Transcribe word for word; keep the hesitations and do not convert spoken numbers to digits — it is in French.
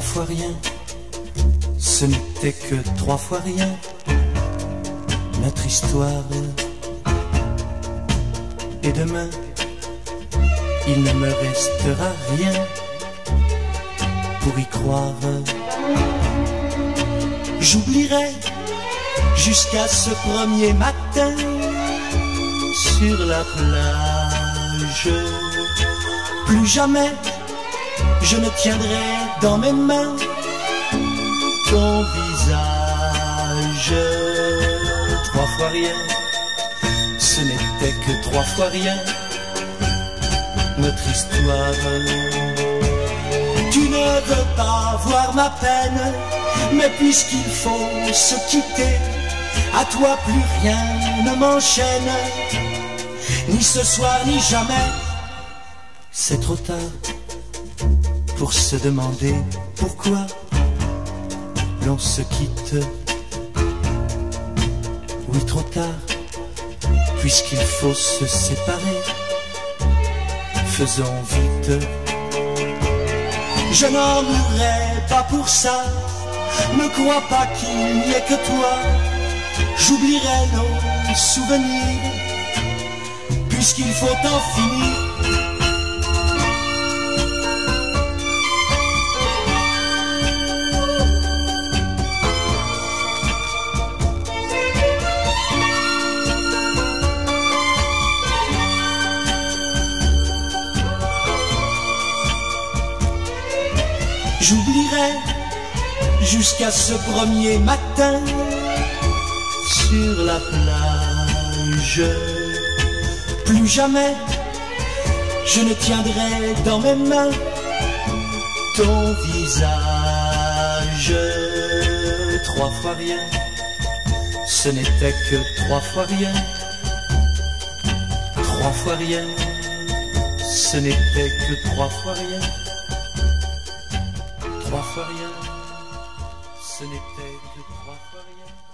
trois fois rien, ce n'était que trois fois rien, notre histoire. Et demain, il ne me restera rien pour y croire. J'oublierai jusqu'à ce premier matin sur la plage. Plus jamais je ne tiendrai dans mes mains ton visage. Trois fois rien, ce n'était que trois fois rien, notre histoire. Tu ne veux pas voir ma peine, mais puisqu'il faut se quitter, à toi plus rien ne m'enchaîne, ni ce soir ni jamais. C'est trop tard pour se demander pourquoi l'on se quitte. Oui, trop tard, puisqu'il faut se séparer, faisons vite. Je n'en mourrai pas pour ça, ne crois pas qu'il n'y ait que toi. J'oublierai nos souvenirs, puisqu'il faut en finir. J'oublierai jusqu'à ce premier matin sur la plage. Plus jamais je ne tiendrai dans mes mains ton visage. Trois fois rien, ce n'était que trois fois rien. Trois fois rien, ce n'était que trois fois rien. Trois fois rien, ce n'était que trois fois rien.